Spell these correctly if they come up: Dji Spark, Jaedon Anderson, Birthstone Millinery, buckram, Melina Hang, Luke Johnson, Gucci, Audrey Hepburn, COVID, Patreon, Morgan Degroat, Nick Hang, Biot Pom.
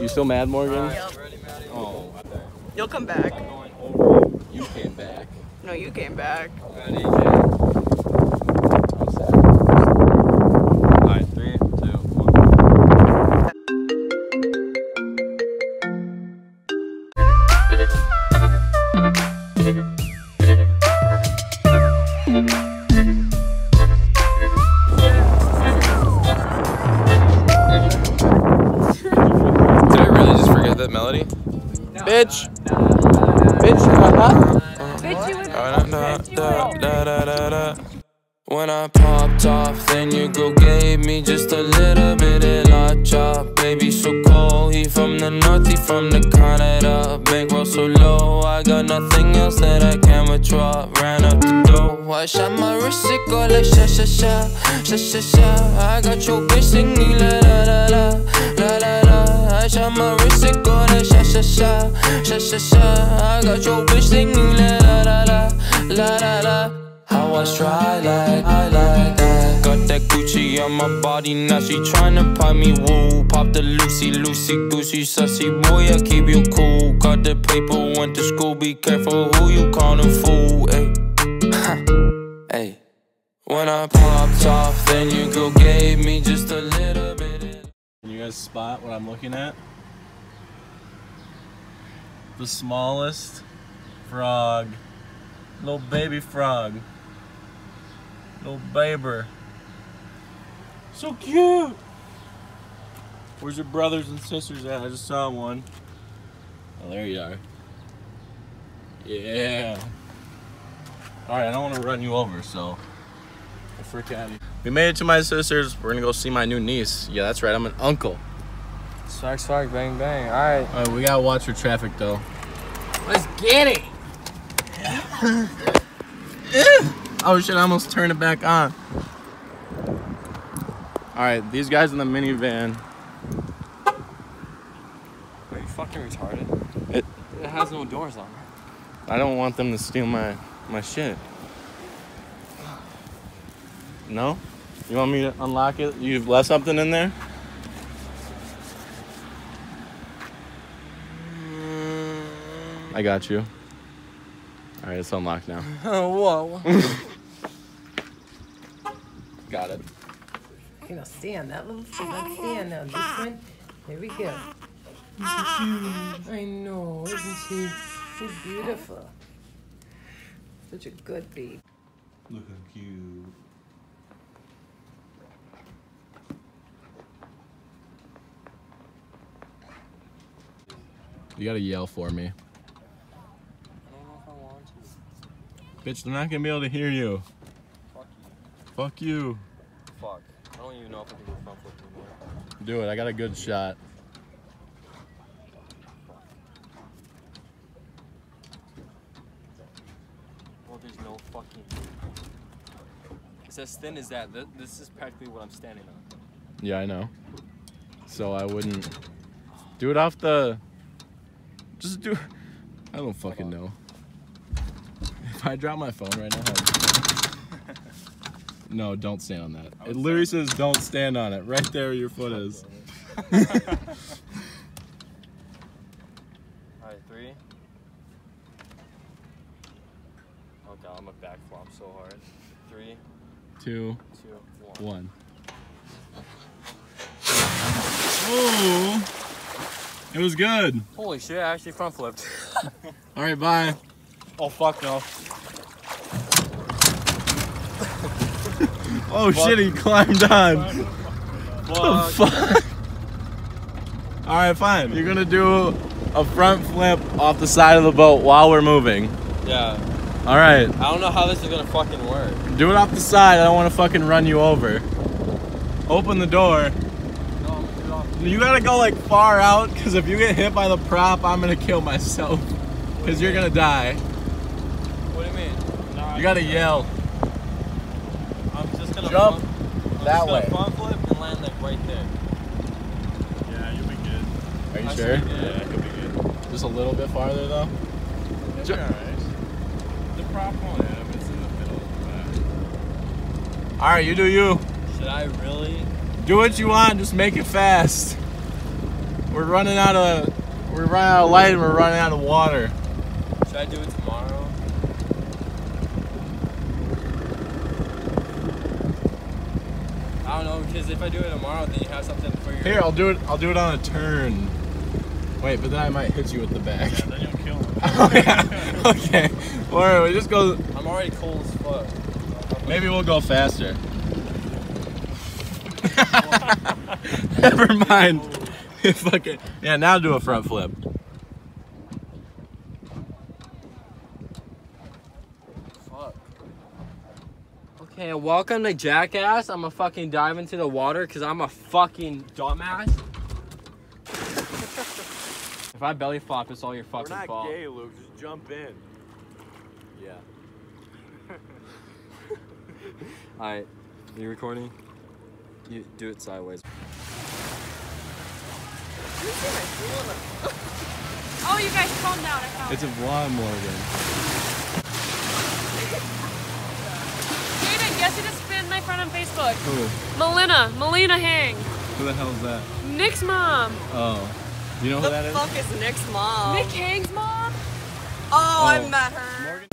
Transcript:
You still mad, Morgan? Yep. Oh. You'll come back. You came back. No, you came back. Melody? No. Bitch! No. Bitch, when I popped off, then you go gave me just a little bit of la chop. Baby so cold, he from the north, he from the Canada. Bankroll so low, I got nothing else that I can withdraw. Ran up the door, I shot my wrist, it go like sha sha sha, sha sha sha. I got your bitch singing la la la la, la la la. I shot my wrist, it go like sha sha sha, sha sha sha. I got your bitch singing la la la la, la la la. I was dry like, I like that. Got that Gucci on my body, now she tryna pop me woo. Pop the Lucy, Lucy, Goosey, sussy boy, I keep you cool. Got the paper, went to school, be careful who you callin' fool, ayy. Ayy. When I popped off, then you go gave me just a little bit of... Can you guys spot what I'm looking at? The smallest frog. Little baby frog. Little baber. So cute! Where's your brothers and sisters at? I just saw one. Oh, there you are. Yeah. Alright, I don't want to run you over, so... Get frick out of here. We made it to my sister's. We're gonna go see my new niece. Yeah, that's right, I'm an uncle. Spark, spark, bang, bang. Alright. Alright, we gotta watch for traffic, though. Let's get it! Oh shit, I almost turned it back on. Alright, these guys in the minivan. Are you fucking retarded? It has no doors on it. I don't want them to steal my shit. No? You want me to unlock it? You've left something in there? I got you. Alright, it's unlocked now. Oh, whoa. Got it. You know, stand that little thing. Let's stand now. This one. Here we go. I know, isn't she? She's beautiful. Such a good baby. Look how cute. You gotta yell for me. Bitch, they're not gonna be able to hear you. Fuck you. Fuck you. Fuck. I don't even know if I can do a front flip anymore. Do it, I got a good shot. Well, there's no fucking... It's as thin as that. This is practically what I'm standing on. Yeah, I know. So I wouldn't... Do it off the... Just do... I don't fucking know. If I drop my phone right now, no, don't stand on that. It literally says don't stand on it. Right there where your foot is. Alright, three. Oh god, I'm a back flop so hard. Three. Two. One. Oh, it was good. Holy shit, I actually front flipped. Alright, bye. Oh fuck no. Oh fuck. Shit, he climbed on. What the fuck? Alright, fine. You're gonna do a front flip off the side of the boat while we're moving. Yeah. Alright. I don't know how this is gonna fucking work. Do it off the side. I don't wanna fucking run you over. Open the door. No, I'm gonna do it off. You gotta go like far out, because if you get hit by the prop, I'm gonna kill myself. Because you're gonna die. What do you mean? Nah, you gotta yell. I'm just gonna jump that way. Front flip and land like right there. Yeah, you'll be good. Are you sure? Yeah, you'll be good. Just a little bit farther though? It'll be alright. The prop won't have it. It's in the middle of the back. Alright, you do you. Should I really? Do what you want, just make it fast. We're running out of light and we're running out of water. Should I do it tomorrow? I don't know, because if I do it tomorrow, then you have something for your... Here, I'll do it on a turn. Wait, but then I might hit you with the back. Yeah, then you'll kill me. Oh, yeah. Okay. Alright, we just go... I'm already cold as fuck. Maybe we'll go faster. Never mind. Fucking yeah, now do a front flip. Fuck. Okay, welcome to Jackass. I'm gonna fucking dive into the water because I'm a fucking dumbass. If I belly flop, it's all your fucking fault. We're not gay, Luke. Just jump in. Yeah. Alright, you recording? You do it sideways. Oh, you guys, calm down. I found it's a vlog, Morgan. Jaden, guess who just spit in my friend on Facebook? Who? Melina Hang. Who the hell is that? Nick's mom. Oh. You know who that is? Who the fuck is Nick's mom? Nick Hang's mom? Oh, I met her. Morgan